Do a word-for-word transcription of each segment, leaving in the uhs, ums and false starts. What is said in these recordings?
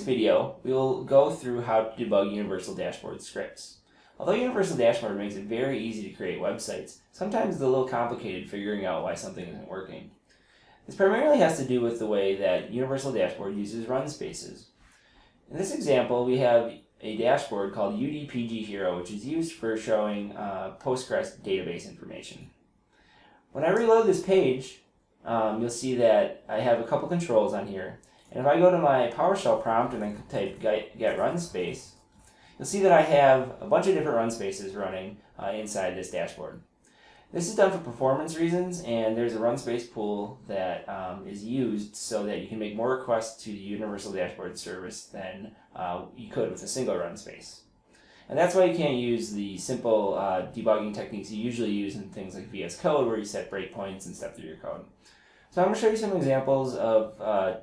this video, we will go through how to debug Universal Dashboard scripts. Although Universal Dashboard makes it very easy to create websites, sometimes it's a little complicated figuring out why something isn't working. This primarily has to do with the way that Universal Dashboard uses run spaces. In this example, we have a dashboard called U D P G Hero, which is used for showing uh, Postgres database information. When I reload this page, um, you'll see that I have a couple controls on here. And if I go to my PowerShell prompt and then type get, get run space, you'll see that I have a bunch of different run spaces running uh, inside this dashboard. This is done for performance reasons, and there's a run space pool that um, is used so that you can make more requests to the Universal Dashboard service than uh, you could with a single run space. And that's why you can't use the simple uh, debugging techniques you usually use in things like V S Code, where you set breakpoints and step through your code. So I'm going to show you some examples of uh,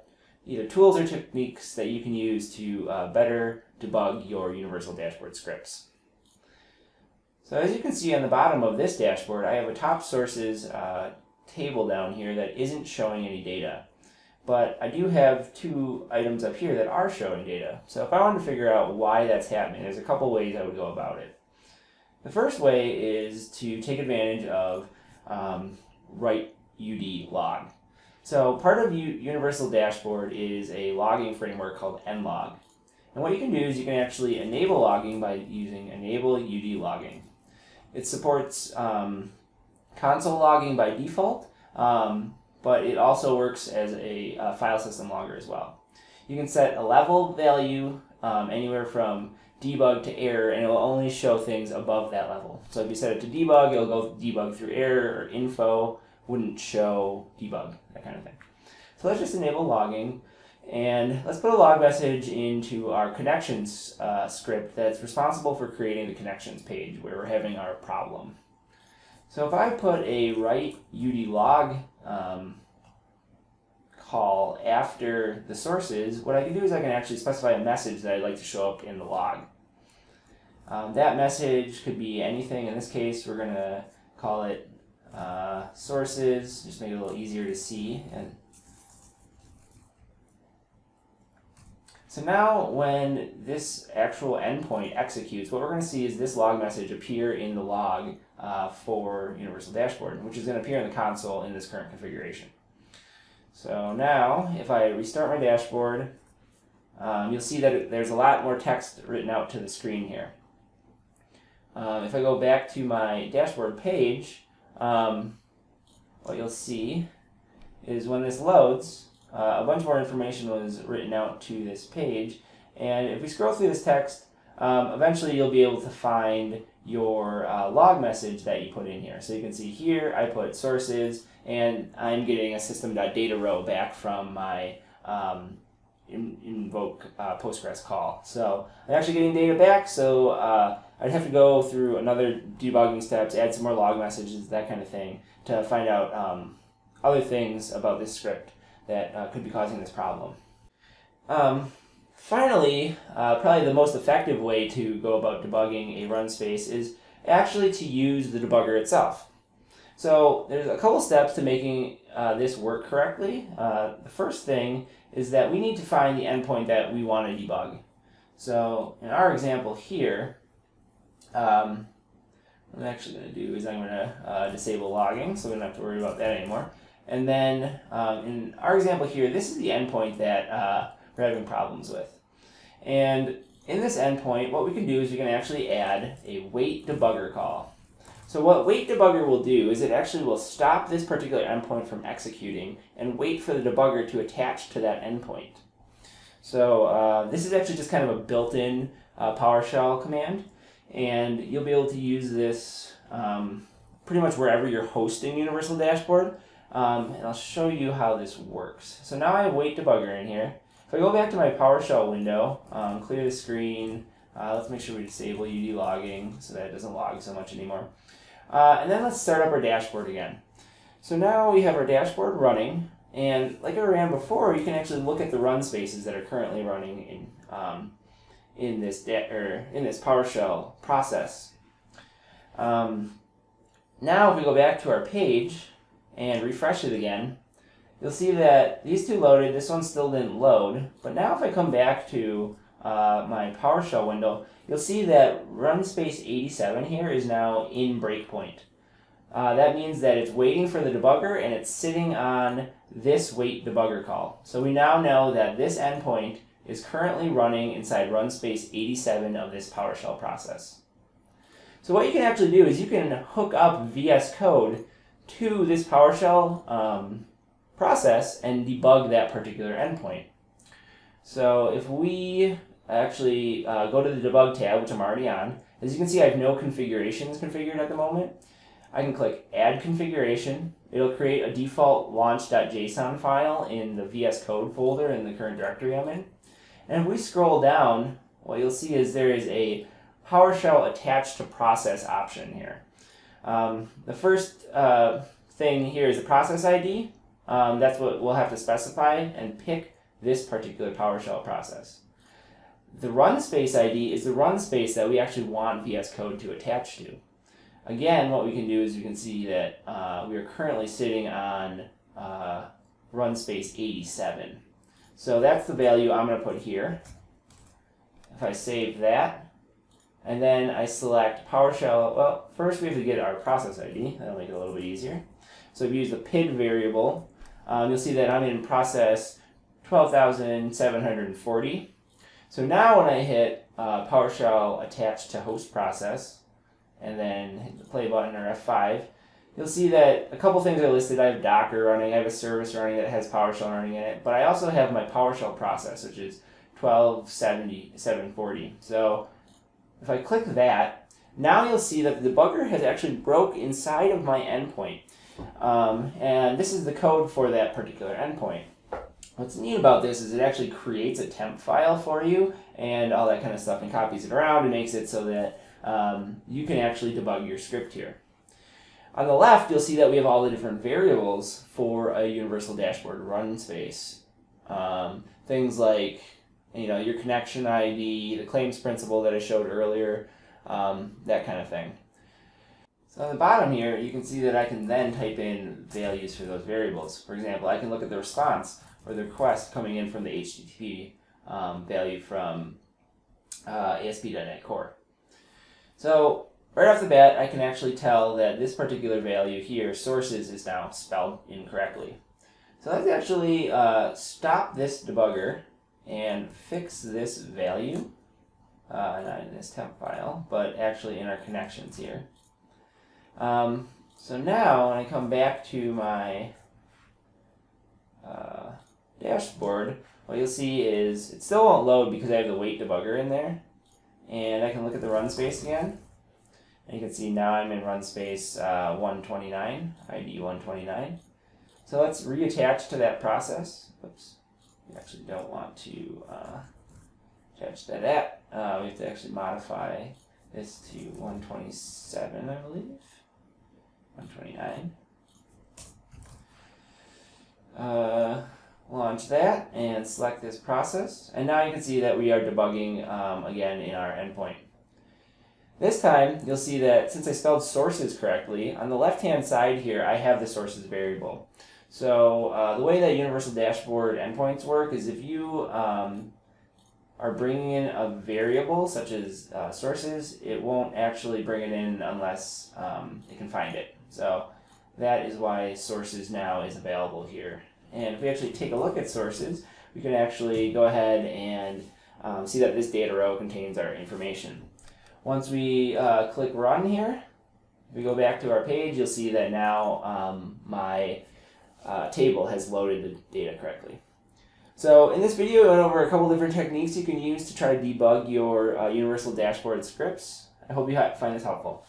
either tools or techniques that you can use to uh, better debug your Universal Dashboard scripts. So as you can see on the bottom of this dashboard, I have a top sources uh, table down here that isn't showing any data. But I do have two items up here that are showing data. So if I wanted to figure out why that's happening, there's a couple ways I would go about it. The first way is to take advantage of um, write U D log. So part of Universal Dashboard is a logging framework called N log. And what you can do is you can actually enable logging by using enable U D logging. It supports um, console logging by default, um, but it also works as a, a file system logger as well. You can set a level value um, anywhere from debug to error, and it will only show things above that level. So if you set it to debug, it'll go debug through error, or info wouldn't show debug, that kind of thing. So let's just enable logging, and let's put a log message into our connections uh, script that's responsible for creating the connections page where we're having our problem. So if I put a write U D log um, call after the sources, what I can do is I can actually specify a message that I'd like to show up in the log. Um, that message could be anything. In this case, we're going to call it Uh, sources, just make it a little easier to see. And so now when this actual endpoint executes, what we're going to see is this log message appear in the log uh, for Universal Dashboard, which is going to appear in the console in this current configuration. So now if I restart my dashboard, um, you'll see that there's a lot more text written out to the screen here. Uh, if I go back to my dashboard page, Um, what you'll see is when this loads, uh, a bunch more information was written out to this page, and if we scroll through this text, um, eventually you'll be able to find your uh, log message that you put in here. So you can see here I put sources, and I'm getting a system.data row back from my um, in, invoke uh, Postgres call. So I'm actually getting data back, so uh, I'd have to go through another debugging steps, add some more log messages, that kind of thing, to find out um, other things about this script that uh, could be causing this problem. Um, finally, uh, probably the most effective way to go about debugging a run space is actually to use the debugger itself. So there's a couple steps to making uh, this work correctly. Uh, the first thing is that we need to find the endpoint that we want to debug. So in our example here, Um, what I'm actually going to do is I'm going to uh, disable logging, so we don't have to worry about that anymore. And then um, in our example here, this is the endpoint that uh, we're having problems with. And in this endpoint, what we can do is we can actually add a wait debugger call. So what wait debugger will do is it actually will stop this particular endpoint from executing and wait for the debugger to attach to that endpoint. So uh, this is actually just kind of a built-in uh, PowerShell command. And you'll be able to use this um, pretty much wherever you're hosting Universal Dashboard. Um, and I'll show you how this works. So now I have wait debugger in here. If I go back to my PowerShell window, um, clear the screen, uh, let's make sure we disable U D logging so that it doesn't log so much anymore. Uh, and then let's start up our dashboard again. So now we have our dashboard running. And like I ran before, you can actually look at the run spaces that are currently running in um, in this da or in this PowerShell process. Um, now if we go back to our page and refresh it again, you'll see that these two loaded. This one still didn't load. But now if I come back to uh, my PowerShell window, you'll see that run space eighty-seven here is now in breakpoint. Uh, that means that it's waiting for the debugger, and it's sitting on this wait debugger call. So we now know that this endpoint is currently running inside run space eighty-seven of this PowerShell process. So what you can actually do is you can hook up V S Code to this PowerShell um, process and debug that particular endpoint. So if we actually uh, go to the debug tab, which I'm already on, as you can see I have no configurations configured at the moment. I can click add configuration. It'll create a default launch.json file in the V S Code folder in the current directory I'm in. And if we scroll down, what you'll see is there is a PowerShell attached to process option here. Um, the first uh, thing here is the process I D. Um, that's what we'll have to specify and pick this particular PowerShell process. The run space I D is the run space that we actually want V S Code to attach to. Again, what we can do is we can see that uh, we are currently sitting on uh, run space eighty-seven. So that's the value I'm going to put here. If I save that, and then I select PowerShell, well, first we have to get our process I D. That'll make it a little bit easier. So if you use the P I D variable, um, you'll see that I'm in process twelve thousand seven hundred forty. So now when I hit uh, PowerShell attached to host process, and then hit the play button or F five, you'll see that a couple things are listed. I have Docker running, I have a service running that has PowerShell running in it, but I also have my PowerShell process, which is twelve seventy, seven forty. So if I click that, now you'll see that the debugger has actually broke inside of my endpoint. Um, and this is the code for that particular endpoint. What's neat about this is it actually creates a temp file for you and all that kind of stuff and copies it around and makes it so that Um, you can actually debug your script here. On the left, you'll see that we have all the different variables for a Universal Dashboard run space. Um, things like, you know, your connection I D, the claims principle that I showed earlier, um, that kind of thing. So on the bottom here, you can see that I can then type in values for those variables. For example, I can look at the response or the request coming in from the H T T P um, value from uh, A S P dot net Core. So right off the bat, I can actually tell that this particular value here, sources, is now spelled incorrectly. So let's actually uh, stop this debugger and fix this value, uh, not in this temp file, but actually in our connections here. Um, so now when I come back to my uh, dashboard, what you'll see is it still won't load because I have the wait debugger in there. And I can look at the run space again. And you can see now I'm in run space uh, one twenty-nine, I D one twenty-nine. So let's reattach to that process. Oops, we actually don't want to uh, attach that at. Uh, we have to actually modify this to one twenty-seven, I believe. one twenty-nine. Uh, Launch that and select this process, and now you can see that we are debugging um, again in our endpoint. This time you'll see that since I spelled sources correctly, on the left hand side here I have the sources variable. So uh, the way that Universal Dashboard endpoints work is if you um, are bringing in a variable such as uh, sources, it won't actually bring it in unless um, it can find it. So that is why sources now is available here. And if we actually take a look at sources, we can actually go ahead and um, see that this data row contains our information. Once we uh, click run here, if we go back to our page, you'll see that now um, my uh, table has loaded the data correctly. So in this video, I went over a couple different techniques you can use to try to debug your uh, Universal Dashboard scripts. I hope you find this helpful.